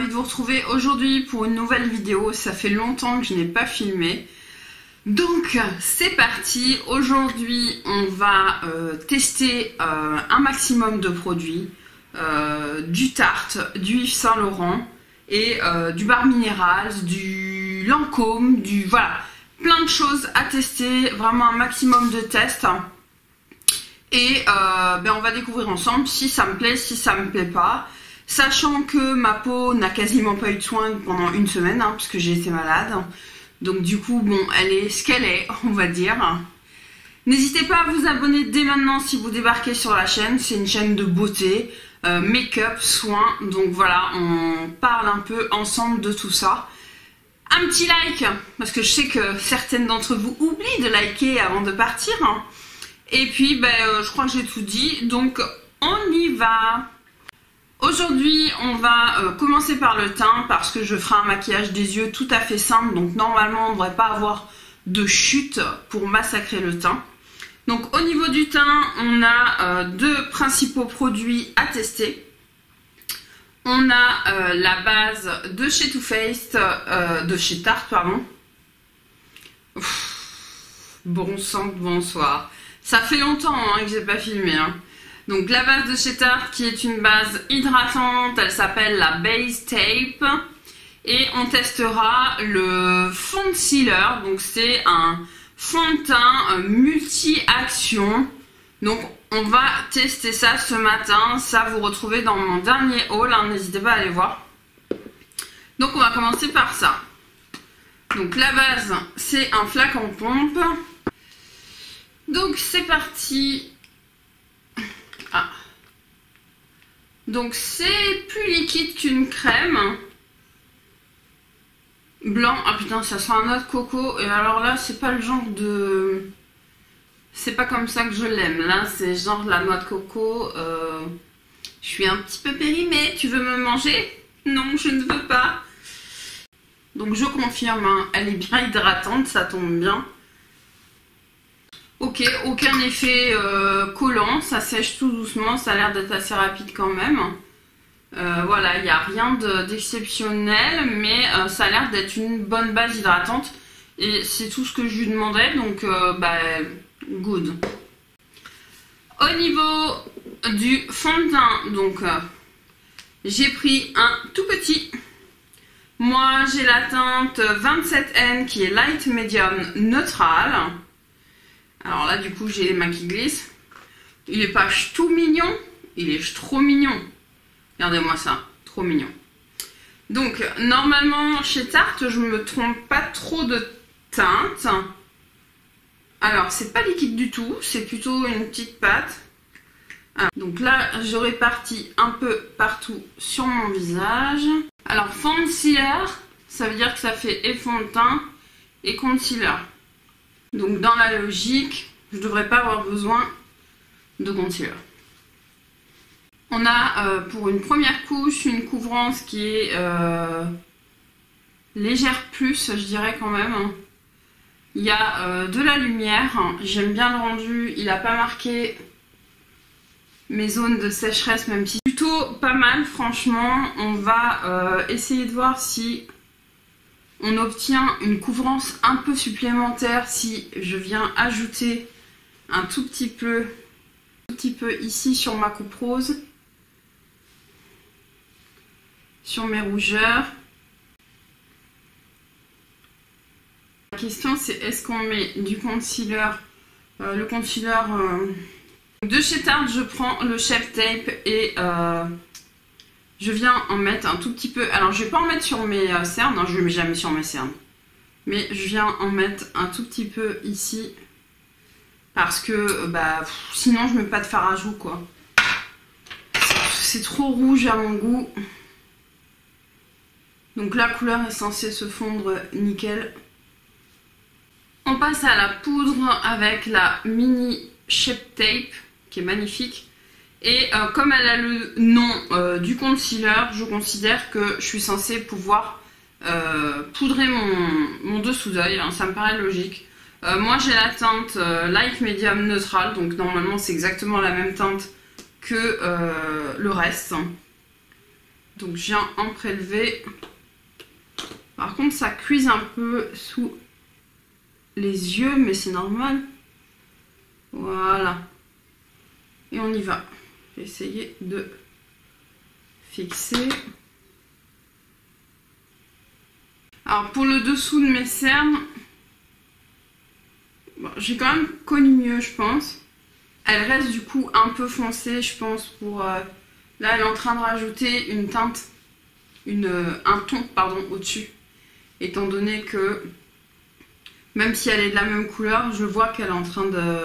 ravie de vous retrouver aujourd'hui pour une nouvelle vidéo. Ça fait longtemps que je n'ai pas filmé. Donc c'est parti. Aujourd'hui on va tester un maximum de produits. Du Tarte, du Yves Saint Laurent et du Bare Minerals, du Lancôme, du... Voilà, plein de choses à tester, vraiment un maximum de tests. Et ben on va découvrir ensemble si ça me plaît, si ça me plaît pas. Sachant que ma peau n'a quasiment pas eu de soin pendant une semaine, hein, parce que j'ai été malade. Donc du coup, bon, elle est ce qu'elle est, on va dire. N'hésitez pas à vous abonner dès maintenant si vous débarquez sur la chaîne. C'est une chaîne de beauté, make-up, soins. Donc voilà, on parle un peu ensemble de tout ça. Un petit like, parce que je sais que certaines d'entre vous oublient de liker avant de partir. Hein. Et puis, ben, je crois que j'ai tout dit, donc on y va. Aujourd'hui, on va commencer par le teint, parce que je ferai un maquillage des yeux tout à fait simple. Donc normalement, on ne devrait pas avoir de chute pour massacrer le teint. Donc au niveau du teint, on a deux principaux produits à tester. On a la base de chez Too Faced, de chez Tarte, pardon. Ouf, bon sang, bonsoir. Ça fait longtemps hein, que j'ai pas filmé. Hein. Donc la base de chez Tarte qui est une base hydratante, elle s'appelle la Shape Tape. Et on testera le Foundcealer, donc c'est un fond de teint multi-action. Donc on va tester ça ce matin, ça vous retrouvez dans mon dernier haul, n'hésitez pas à aller voir. Donc on va commencer par ça. Donc la base c'est un flacon pompe. Donc c'est parti. Ah. Donc c'est plus liquide qu'une crème. Blanc. Ah putain, ça sent un autre coco. Et alors là, c'est pas le genre de... C'est pas comme ça que je l'aime. Là, c'est genre la noix de coco. Je suis un petit peu périmée. Tu veux me manger? Non, je ne veux pas. Donc je confirme, hein, elle est bien hydratante, ça tombe bien. Ok, aucun effet collant, ça sèche tout doucement, ça a l'air d'être assez rapide quand même. Voilà, il n'y a rien d'exceptionnel, mais ça a l'air d'être une bonne base hydratante. Et c'est tout ce que je lui demandais, donc bah, good. Au niveau du fond de teint, donc j'ai pris un tout petit. Moi j'ai la teinte 27N qui est light medium neutrale. Alors là, du coup, j'ai les mains qui glissent. Il est pas tout mignon, il est trop mignon. Regardez-moi ça, trop mignon. Donc, normalement, chez Tarte, je me trompe pas trop de teinte. Alors, c'est pas liquide du tout, c'est plutôt une petite pâte. Alors, donc là, je répartis un peu partout sur mon visage. Alors, Foundcealer, ça veut dire que ça fait et fond de teint et concealer. Donc dans la logique, je ne devrais pas avoir besoin de concealer. On a pour une première couche une couvrance qui est légère plus, je dirais quand même. Il y a de la lumière, j'aime bien le rendu, il n'a pas marqué mes zones de sécheresse même si plutôt pas mal franchement. On va essayer de voir si... on obtient une couvrance un peu supplémentaire si je viens ajouter un tout petit peu ici sur ma coupe rose, sur mes rougeurs. La question c'est est-ce qu'on met du concealer, le concealer de chez Tarte, je prends le Shape Tape et je viens en mettre un tout petit peu. Alors je ne vais pas en mettre sur mes cernes, hein, je ne le mets jamais sur mes cernes. Mais je viens en mettre un tout petit peu ici. Parce que bah, sinon je ne mets pas de fard à joues quoi. C'est trop rouge à mon goût. Donc la couleur est censée se fondre nickel. On passe à la poudre avec la mini Shape Tape qui est magnifique. Et comme elle a le nom du concealer, je considère que je suis censée pouvoir poudrer mon dessous d'œil, hein, ça me paraît logique. Moi j'ai la teinte light medium neutrale, donc normalement c'est exactement la même teinte que le reste. Donc je viens en prélever. Par contre ça cuise un peu sous les yeux, mais c'est normal. Voilà. Et on y va. J'ai essayé de fixer. Alors pour le dessous de mes cernes, bon, j'ai quand même connu mieux je pense. Elle reste du coup un peu foncée je pense pour... Là elle est en train de rajouter une teinte, un ton au-dessus. Étant donné que même si elle est de la même couleur, je vois qu'elle est en train de...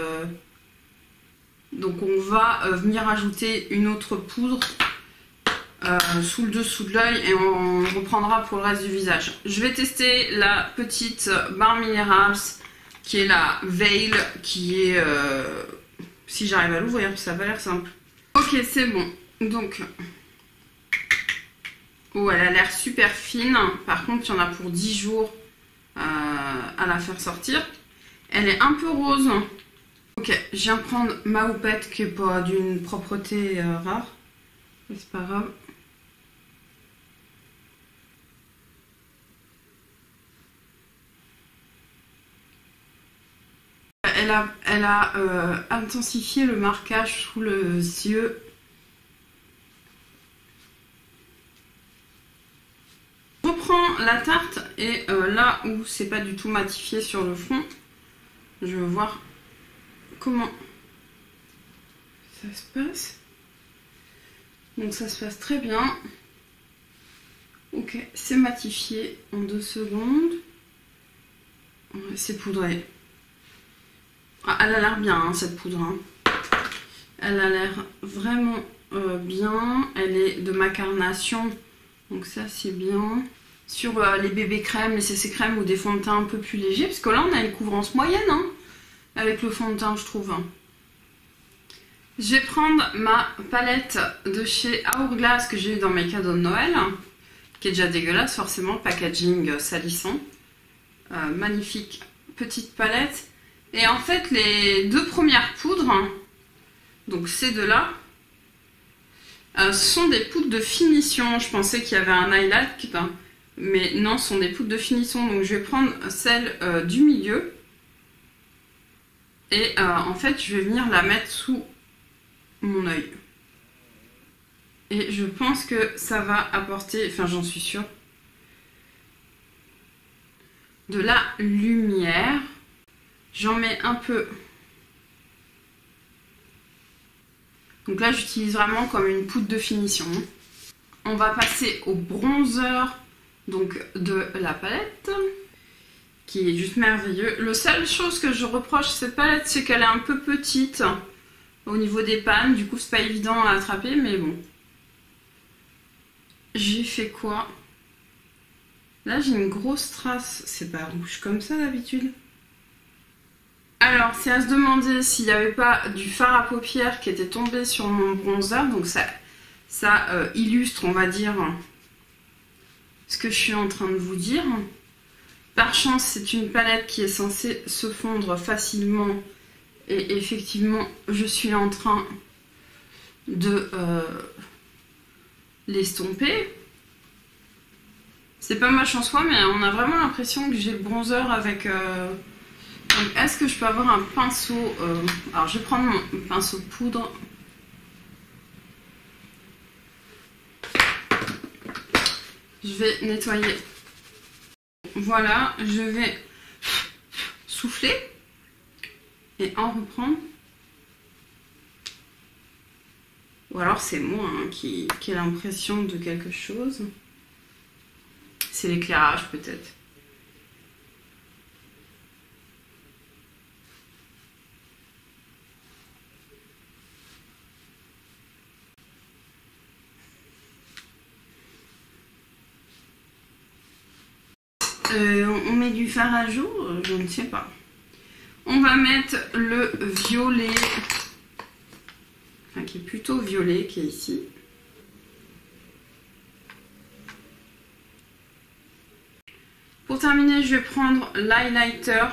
Donc on va venir ajouter une autre poudre sous le dessous de l'œil et on reprendra pour le reste du visage. Je vais tester la petite Bare Minerals qui est la Veil, qui est... si j'arrive à l'ouvrir, ça va l'air simple. Ok, c'est bon. Donc... Oh, elle a l'air super fine. Par contre, il y en a pour 10 jours à la faire sortir. Elle est un peu rose. Ok, je viens prendre ma houppette qui est pas d'une propreté rare. Mais c'est pas grave. Elle a intensifié le marquage sous les yeux. Je reprends la tarte et là où c'est pas du tout matifié sur le front, je vais voir comment ça se passe. Donc ça se passe très bien. Ok, c'est matifié en 2 secondes. C'est poudré. Ah, elle a l'air bien hein, cette poudre. Hein. Elle a l'air vraiment bien. Elle est de ma carnation. Donc ça c'est bien. Sur les bébés crèmes, les CC crèmes ou des fonds de teint un peu plus légers. Parce que là on a une couvrance moyenne hein, avec le fond de teint je trouve. Je vais prendre ma palette de chez Hourglass que j'ai eu dans mes cadeaux de Noël. Qui est déjà dégueulasse forcément. Packaging salissant. Magnifique petite palette. Et en fait, les 2 premières poudres, donc ces 2-là, sont des poudres de finition. Je pensais qu'il y avait un highlight, mais non, ce sont des poudres de finition. Donc je vais prendre celle du milieu. Et en fait, je vais venir la mettre sous mon œil. Et je pense que ça va apporter, enfin j'en suis sûre, de la lumière. J'en mets un peu. Donc là, j'utilise vraiment comme une poudre de finition. On va passer au bronzer donc, de la palette, qui est juste merveilleux. La seule chose que je reproche à cette palette, c'est qu'elle est un peu petite au niveau des pannes. Du coup, c'est pas évident à attraper, mais bon. J'ai fait quoi? Là, j'ai une grosse trace. C'est pas rouge comme ça d'habitude. Alors, c'est à se demander s'il n'y avait pas du fard à paupières qui était tombé sur mon bronzer. Donc ça illustre, on va dire, ce que je suis en train de vous dire. Par chance, c'est une palette qui est censée se fondre facilement. Et effectivement, je suis en train de l'estomper. C'est pas ma chance, quoi, mais on a vraiment l'impression que j'ai le bronzer avec... Donc est-ce que je peux avoir un pinceau alors je vais prendre mon pinceau de poudre. Je vais nettoyer. Voilà, je vais souffler et en reprendre. Ou alors c'est moi hein, qui ai l'impression de quelque chose. C'est l'éclairage peut-être. On met du fard à jour, je ne sais pas. On va mettre le violet, enfin qui est plutôt violet, qui est ici. Pour terminer, je vais prendre l'highlighter.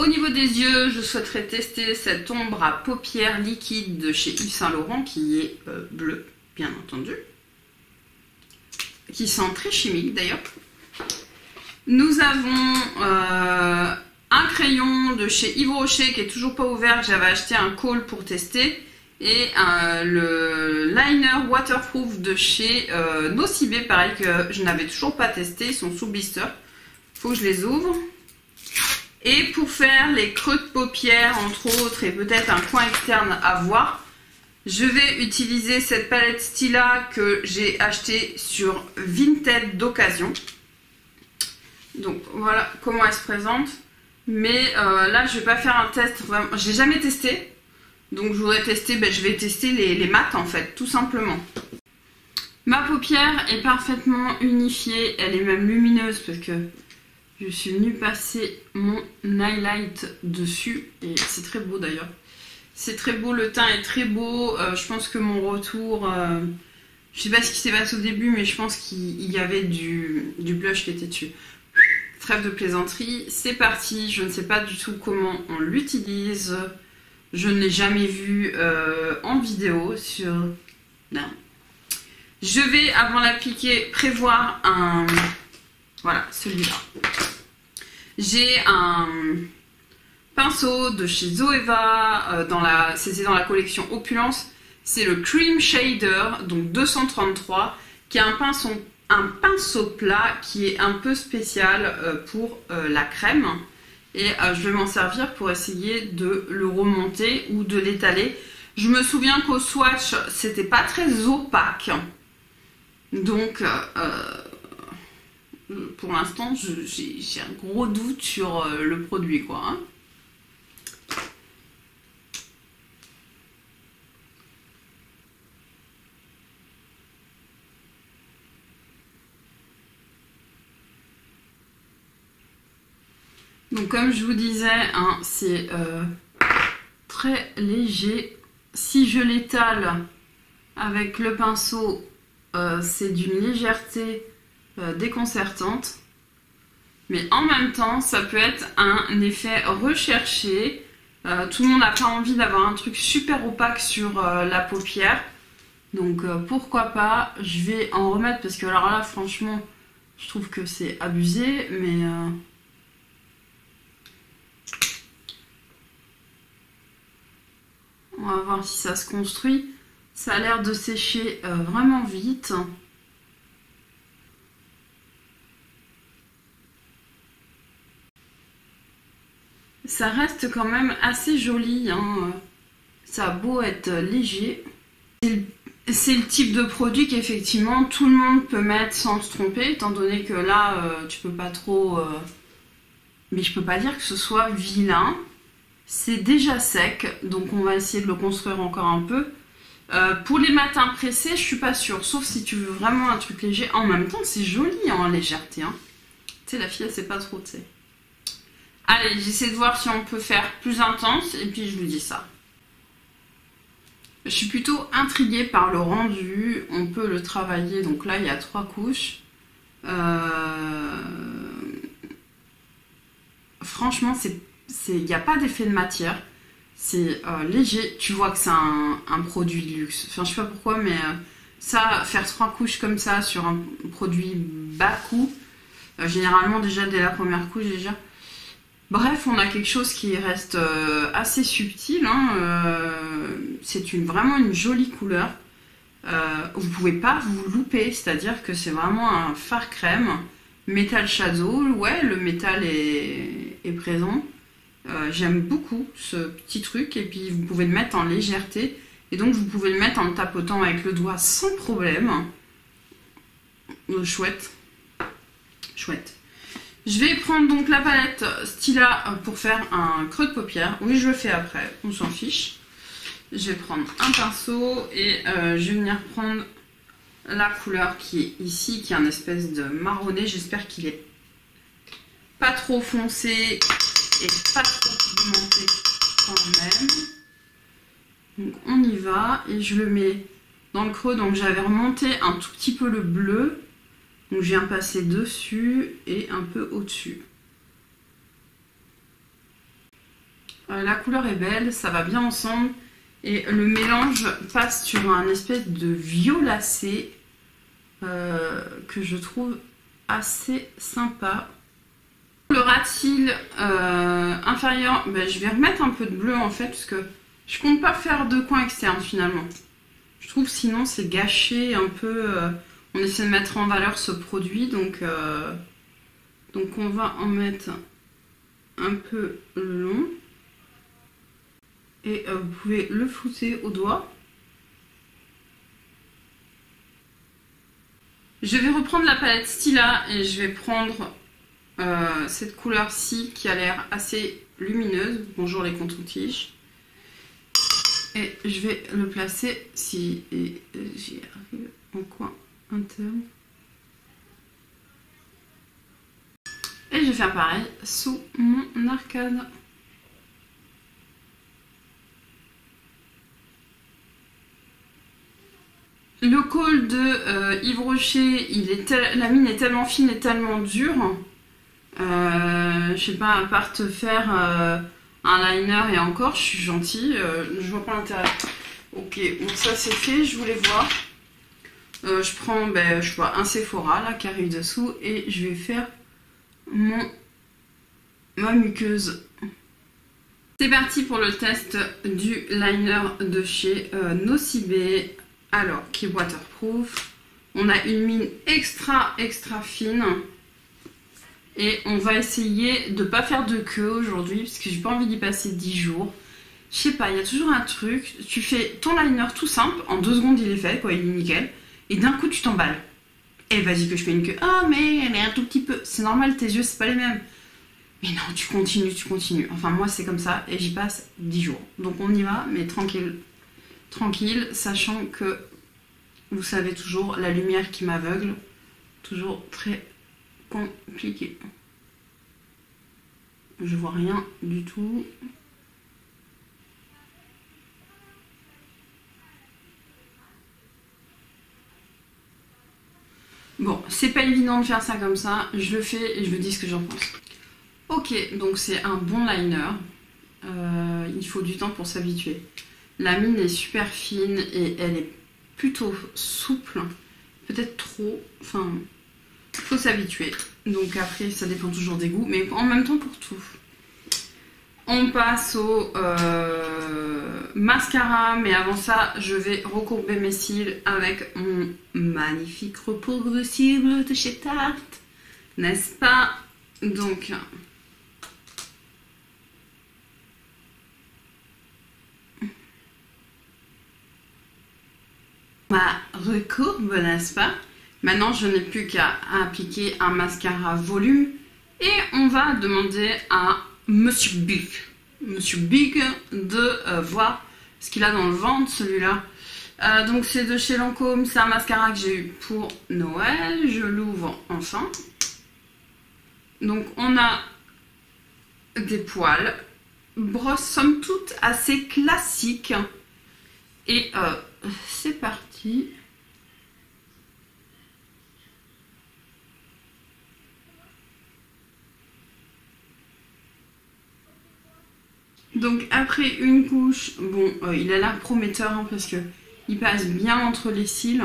Au niveau des yeux, je souhaiterais tester cette ombre à paupières liquide de chez Yves Saint Laurent, qui est bleue, bien entendu, qui sent très chimique d'ailleurs. Nous avons un crayon de chez Yves Rocher qui est toujours pas ouvert. J'avais acheté un call pour tester. Et le liner waterproof de chez Nocibé, pareil, que je n'avais toujours pas testé. Ils sont sous blister. Il faut que je les ouvre. Et pour faire les creux de paupières, entre autres, et peut-être un coin externe à voir, je vais utiliser cette palette Stila que j'ai achetée sur VINTED d'occasion. Donc voilà comment elle se présente. Mais là, je ne vais pas faire un test. Vraiment, je n'ai jamais testé. Donc je voudrais tester, je vais tester les mats en fait, tout simplement. Ma paupière est parfaitement unifiée, elle est même lumineuse parce que je suis venue passer mon highlight dessus. Et c'est très beau d'ailleurs. C'est très beau, le teint est très beau. Je pense que mon retour, je sais pas ce qui s'est passé au début, mais je pense qu'il y avait du blush qui était dessus. Trêve de plaisanterie, c'est parti. Je ne sais pas du tout comment on l'utilise. Je ne l'ai jamais vu en vidéo sur... Non. Je vais, avant l'appliquer, prévoir un... Voilà, celui-là. J'ai un pinceau de chez Zoeva, c'était dans la collection Opulence. C'est le Cream Shader, donc 233, qui est un pinceau plat qui est un peu spécial pour la crème. Et je vais m'en servir pour essayer de le remonter ou de l'étaler. Je me souviens qu'au swatch, c'était pas très opaque. Donc, pour l'instant, j'ai un gros doute sur le produit, quoi. Hein. Donc comme je vous disais, hein, c'est très léger. Si je l'étale avec le pinceau, c'est d'une légèreté déconcertante. Mais en même temps, ça peut être un effet recherché. Tout le monde n'a pas envie d'avoir un truc super opaque sur la paupière. Donc pourquoi pas, je vais en remettre parce que alors là, franchement, je trouve que c'est abusé. Mais... on va voir si ça se construit. Ça a l'air de sécher vraiment vite. Ça reste quand même assez joli, hein. Ça a beau être léger. C'est le type de produit qu'effectivement tout le monde peut mettre sans se tromper, étant donné que là, tu peux pas trop... Mais je peux pas dire que ce soit vilain. C'est déjà sec, donc on va essayer de le construire encore un peu. Pour les matins pressés, je suis pas sûre, sauf si tu veux vraiment un truc léger. En même temps, c'est joli en légèreté. Hein. Tu sais, la fille, elle sait pas trop, tu sais. Allez, j'essaie de voir si on peut faire plus intense, et puis je vous dis ça. Je suis plutôt intriguée par le rendu. On peut le travailler, donc là, il y a 3 couches. Franchement, c'est... Il n'y a pas d'effet de matière, c'est léger, tu vois que c'est un produit de luxe. Enfin, je sais pas pourquoi, mais ça, faire 3 couches comme ça sur un produit bas coût, généralement déjà dès la première couche déjà. Bref, on a quelque chose qui reste assez subtil, hein, c'est vraiment une jolie couleur. Vous pouvez pas vous louper, c'est-à-dire que c'est vraiment un fard crème. Metal shadow, ouais, le métal est présent. J'aime beaucoup ce petit truc et puis vous pouvez le mettre en légèreté et donc vous pouvez le mettre en le tapotant avec le doigt sans problème. Chouette, chouette. Je vais prendre donc la palette Stila pour faire un creux de paupière. Oui, je le fais après, on s'en fiche. Je vais prendre un pinceau et je vais venir prendre la couleur qui est ici, qui est un espèce de marronné. J'espère qu'il est pas trop foncé et pas trop pigmenté quand même. Donc on y va et je le mets dans le creux. Donc j'avais remonté un tout petit peu le bleu, donc je viens passer dessus et un peu au-dessus. La couleur est belle, ça va bien ensemble. Et le mélange passe sur un espèce de violacé que je trouve assez sympa. Le ratil inférieur, ben, je vais remettre un peu de bleu en fait, parce que je compte pas faire de coin externe finalement. Je trouve sinon c'est gâché un peu. On essaie de mettre en valeur ce produit, donc on va en mettre un peu le long. Et vous pouvez le flouter au doigt. Je vais reprendre la palette Stila et je vais prendre cette couleur-ci qui a l'air assez lumineuse. Bonjour les contours-tiges. Et je vais le placer, si j'y arrive, en coin interne. Et je vais faire pareil sous mon arcade. Le col de Yves Rocher, la mine est tellement fine et tellement dure. Je sais pas, à part te faire un liner et encore, je suis gentille, je vois pas l'intérêt. Ok, donc ça c'est fait, je voulais voir. Je prends, ben, je vois un Sephora là qui arrive dessous et je vais faire ma muqueuse. C'est parti pour le test du liner de chez Nocibé. Alors, qui est waterproof, on a une mine extra fine et on va essayer de ne pas faire de queue aujourd'hui parce que j'ai pas envie d'y passer 10 jours. Je sais pas, il y a toujours un truc, tu fais ton liner tout simple, en 2 secondes il est fait, quoi, il est nickel, et d'un coup tu t'emballes. Et vas-y que je fais une queue, ah mais elle est un tout petit peu, c'est normal, tes yeux c'est pas les mêmes. Mais non, tu continues, enfin moi c'est comme ça et j'y passe 10 jours. Donc on y va, mais tranquille. Tranquille, sachant que vous savez toujours la lumière qui m'aveugle, toujours très compliqué. Je vois rien du tout. Bon, c'est pas évident de faire ça comme ça, je le fais et je vous dis ce que j'en pense. Ok, donc c'est un bon liner, il faut du temps pour s'habituer. La mine est super fine et elle est plutôt souple, peut-être trop, enfin, il faut s'habituer. Donc après, ça dépend toujours des goûts, mais en même temps pour tout. On passe au mascara, mais avant ça, je vais recourber mes cils avec mon magnifique recourbe de cils de chez Tarte, n'est-ce pas? Donc... ma recourbe, n'est-ce pas? Maintenant, je n'ai plus qu'à appliquer un mascara volume et on va demander à Monsieur Big de voir ce qu'il a dans le ventre, celui-là. Donc, c'est de chez Lancôme, c'est un mascara que j'ai eu pour Noël. Je l'ouvre enfin. Donc, on a des poils, brosse somme toute assez classique et... c'est parti. Donc après une couche, bon, il a l'air prometteur hein, parce que il passe bien entre les cils.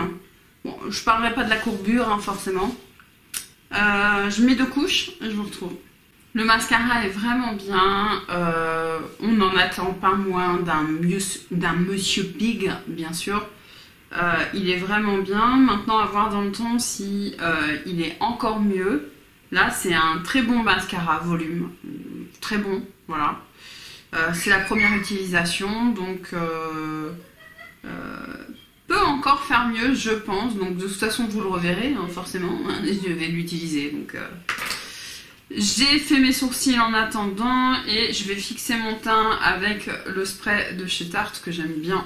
Bon, je parlerai pas de la courbure hein, forcément. Je mets 2 couches et je vous retrouve. Le mascara est vraiment bien, on n'en attend pas moins d'un Monsieur Big, bien sûr. Il est vraiment bien, maintenant à voir dans le temps si il est encore mieux. Là c'est un très bon mascara volume, très bon, voilà. C'est la première utilisation, donc peut encore faire mieux je pense. Donc de toute façon vous le reverrez, hein, forcément, hein, je vais l'utiliser, donc... J'ai fait mes sourcils en attendant et je vais fixer mon teint avec le spray de chez Tarte que j'aime bien.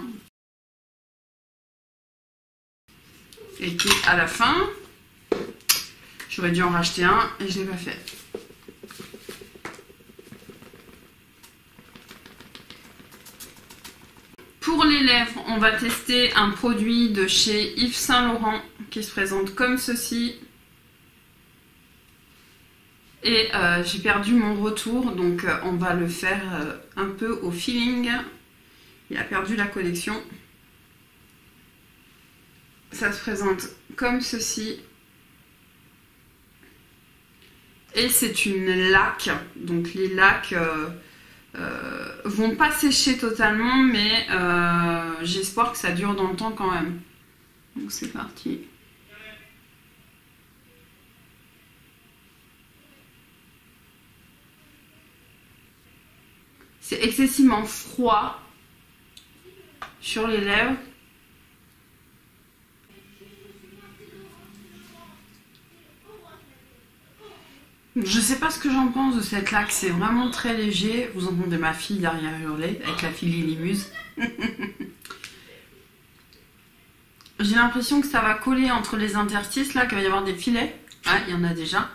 Et qui est à la fin. J'aurais dû en racheter un et je ne l'ai pas fait. Pour les lèvres, on va tester un produit de chez Yves Saint Laurent qui se présente comme ceci. Et j'ai perdu mon retour, donc on va le faire un peu au feeling. Il a perdu la collection. Ça se présente comme ceci. Et c'est une laque. Donc les laques vont pas sécher totalement, mais j'espère que ça dure dans le temps quand même. Donc c'est parti. C'est excessivement froid sur les lèvres. Je sais pas ce que j'en pense de cette laque, c'est vraiment très léger. Vous entendez ma fille derrière hurler avec la fille Lilimuse. J'ai l'impression que ça va coller entre les interstices là, qu'il va y avoir des filets. Ah, il y en a déjà.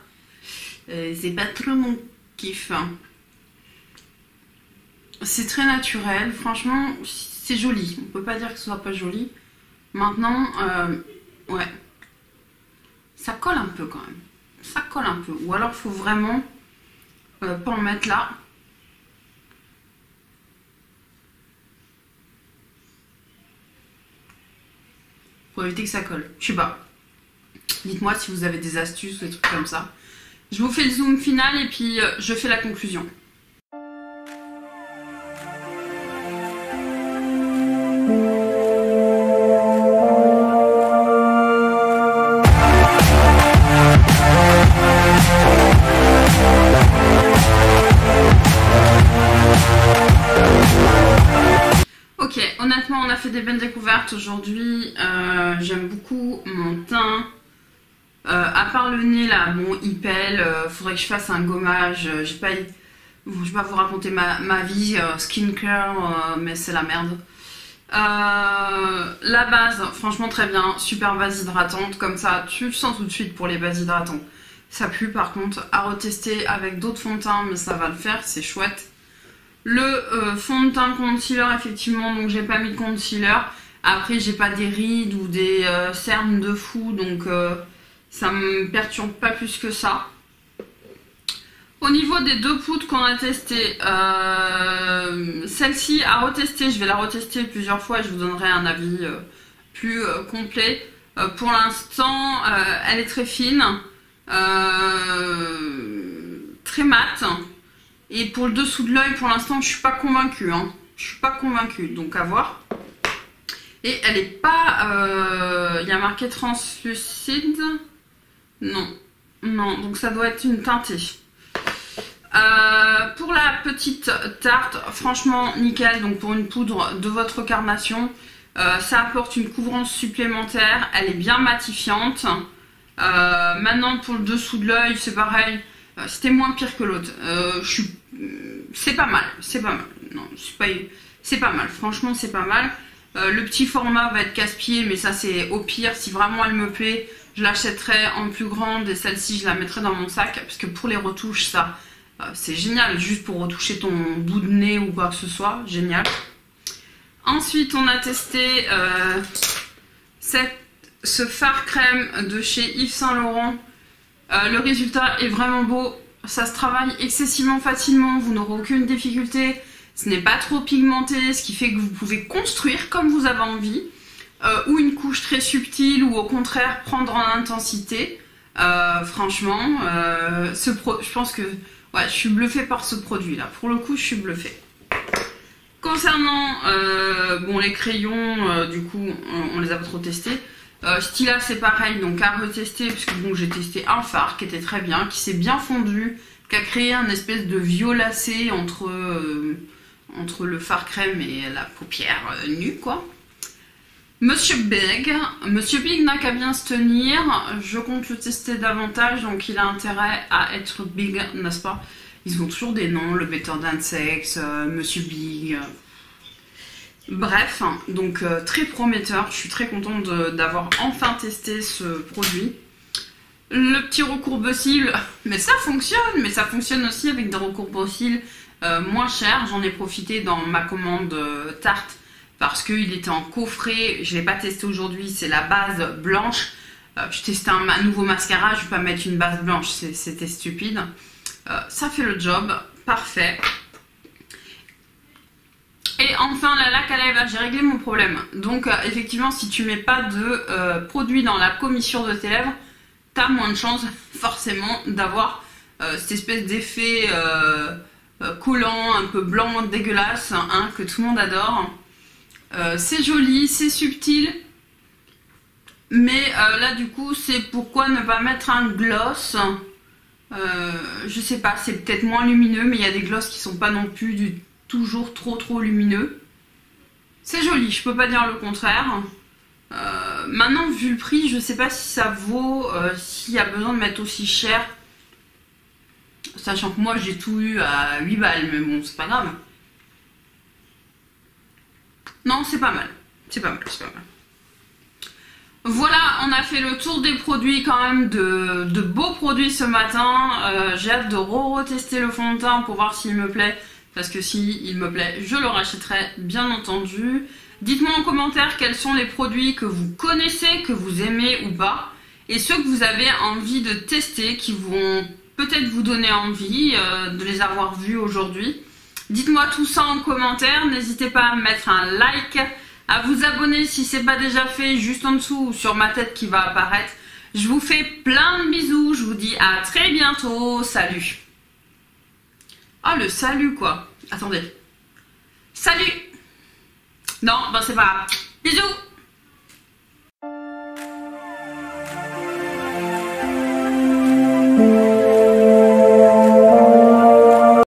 C'est pas trop mon kiff. C'est très naturel, franchement, c'est joli. On peut pas dire que ce soit pas joli. Maintenant, ouais, ça colle un peu quand même. Ça colle un peu. Ou alors, faut vraiment pas en mettre là. Pour éviter que ça colle. Je sais pas. Dites-moi si vous avez des astuces ou des trucs comme ça. Je vous fais le zoom final et puis je fais la conclusion. Des belles découvertes aujourd'hui. J'aime beaucoup mon teint. À part le nez là, bon, il pèle. Faudrait que je fasse un gommage. Je vais pas vous raconter ma vie skincare, mais c'est la merde. La base, franchement très bien. Super base hydratante. Comme ça, tu le sens tout de suite pour les bases hydratantes. Ça pue par contre. À retester avec d'autres fonds de teint, mais ça va le faire. C'est chouette. Le fond de teint concealer, effectivement, donc j'ai pas mis de concealer. Après, j'ai pas des rides ou des cernes de fou, donc ça me perturbe pas plus que ça. Au niveau des deux poudres qu'on a testées, celle-ci à retester, je vais la retester plusieurs fois et je vous donnerai un avis plus complet. Pour l'instant, elle est très fine, très mate. Et pour le dessous de l'œil, pour l'instant, je suis pas convaincue. Je suis pas convaincue, donc à voir. Et elle est pas... il y a marqué translucide. Non, non, donc ça doit être une teintée. Pour la petite tarte, franchement, nickel. Donc pour une poudre de votre carnation, ça apporte une couvrance supplémentaire. Elle est bien matifiante. Maintenant, pour le dessous de l'œil, c'est pareil. C'était moins pire que l'autre. C'est pas mal. C'est pas mal. Non, c'est pas mal. Franchement, c'est pas mal. Le petit format va être casse-pied, mais ça, c'est au pire. Si vraiment elle me plaît, je l'achèterai en plus grande et celle-ci, je la mettrai dans mon sac. Parce que pour les retouches, ça, c'est génial. Juste pour retoucher ton bout de nez ou quoi que ce soit. Génial. Ensuite, on a testé ce fard crème de chez Yves Saint Laurent. Le résultat est vraiment beau, ça se travaille excessivement facilement, vous n'aurez aucune difficulté, ce n'est pas trop pigmenté, ce qui fait que vous pouvez construire comme vous avez envie, ou une couche très subtile, ou au contraire prendre en intensité. Franchement, je pense que ouais, je suis bluffée par ce produit là, pour le coup je suis bluffée. Concernant bon, les crayons, du coup on les a pas trop testés. Stila c'est pareil, donc à retester, puisque bon, j'ai testé un fard qui était très bien, qui s'est bien fondu, qui a créé un espèce de violacé entre le fard crème et la paupière nue quoi. Monsieur Big n'a qu'à bien se tenir, je compte le tester davantage, donc il a intérêt à être big, n'est-ce pas? Ils ont toujours des noms, le Better Than Sex, Monsieur Big... Bref, donc très prometteur, je suis très contente d'avoir enfin testé ce produit. Le petit recourbe aux cils, mais ça fonctionne aussi avec des recourbes aux cils moins chers. J'en ai profité dans ma commande tarte parce qu'il était en coffret, je ne l'ai pas testé aujourd'hui, c'est la base blanche. Je testais un nouveau mascara, je ne vais pas mettre une base blanche, c'était stupide. Ça fait le job, parfait. Et enfin la laque à lèvres, j'ai réglé mon problème. Donc effectivement, si tu mets pas de produit dans la commissure de tes lèvres, t'as moins de chances forcément d'avoir cette espèce d'effet collant, un peu blanc, dégueulasse, hein, que tout le monde adore. C'est joli, c'est subtil, mais là du coup c'est pourquoi ne pas mettre un gloss. Je sais pas, c'est peut-être moins lumineux, mais il y a des glosses qui sont pas non plus du toujours trop lumineux. C'est joli, je peux pas dire le contraire. Maintenant vu le prix, je sais pas si ça vaut, s'il y a besoin de mettre aussi cher, sachant que moi j'ai tout eu à 8 balles, mais bon c'est pas grave. Non, c'est pas mal, c'est pas mal, c'est pas mal. Voilà, on a fait le tour des produits quand même, de beaux produits ce matin. J'ai hâte de retester le fond de teint pour voir s'il me plaît, parce que s'il me plaît, je le rachèterai bien entendu. Dites-moi en commentaire quels sont les produits que vous connaissez, que vous aimez ou pas, et ceux que vous avez envie de tester, qui vont peut-être vous donner envie de les avoir vus aujourd'hui. Dites-moi tout ça en commentaire, n'hésitez pas à mettre un like, à vous abonner si ce n'est pas déjà fait, juste en dessous ou sur ma tête qui va apparaître. Je vous fais plein de bisous, je vous dis à très bientôt, salut. Ah, le salut quoi, attendez. Salut. Non, ben c'est pas grave. Bisous.